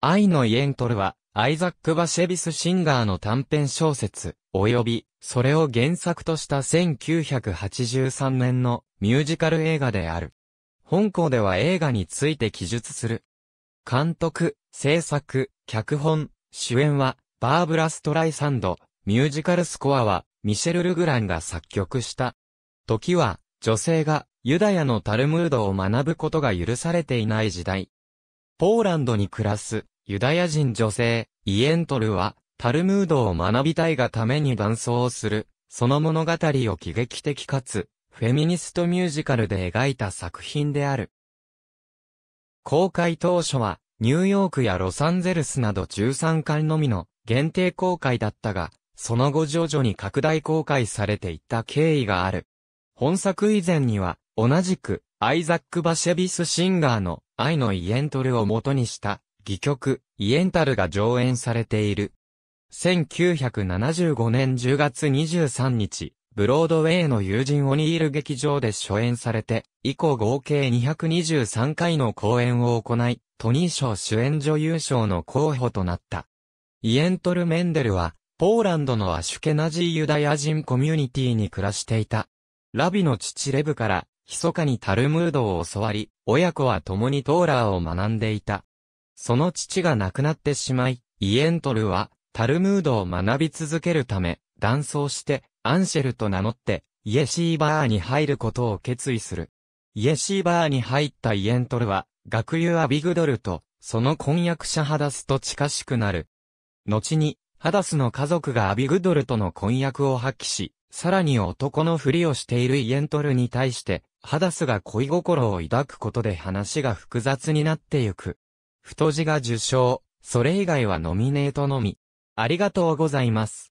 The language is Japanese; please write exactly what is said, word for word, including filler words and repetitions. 愛のイエントルは、アイザック・バシェヴィス・シンガーの短編小説、及び、それを原作としたせんきゅうひゃくはちじゅうさんねんのミュージカル映画である。本項では映画について記述する。監督、制作、脚本、主演は、バーブラ・ストライサンド、ミュージカルスコアは、ミシェル・ルグランが作曲した。時は、女性が、ユダヤのタルムードを学ぶことが許されていない時代。ポーランドに暮らすユダヤ人女性、イエントルはタルムードを学びたいがために伴走をする、その物語を喜劇的かつフェミニストミュージカルで描いた作品である。公開当初はニューヨークやロサンゼルスなどじゅうさんかんのみの限定公開だったが、その後徐々に拡大公開されていった経緯がある。本作以前には同じくアイザック・バシェヴィス・シンガーの愛のイエントルを元にした、戯曲、イエンタルが上演されている。せんきゅうひゃくななじゅうごねんじゅうがつにじゅうさんにち、ブロードウェイの友人オニール劇場で初演されて、以降合計にひゃくにじゅうさんかいの公演を行い、トニー賞主演女優賞の候補となった。イエントル・メンデルは、ポーランドのアシュケナジーユダヤ人コミュニティに暮らしていた。ラビの父レブから、密かにタルムードを教わり、親子は共にトーラーを学んでいた。その父が亡くなってしまい、イエントルは、タルムードを学び続けるため、男装して、アンシェルと名乗って、イエシーバーに入ることを決意する。イエシーバーに入ったイエントルは、学友アビグドルと、その婚約者ハダスと近しくなる。後に、ハダスの家族がアビグドルとの婚約を破棄し、さらに男のふりをしているイエントルに対して、ハダスが恋心を抱くことで話が複雑になってゆく。太字が受賞、それ以外はノミネートのみ。ありがとうございます。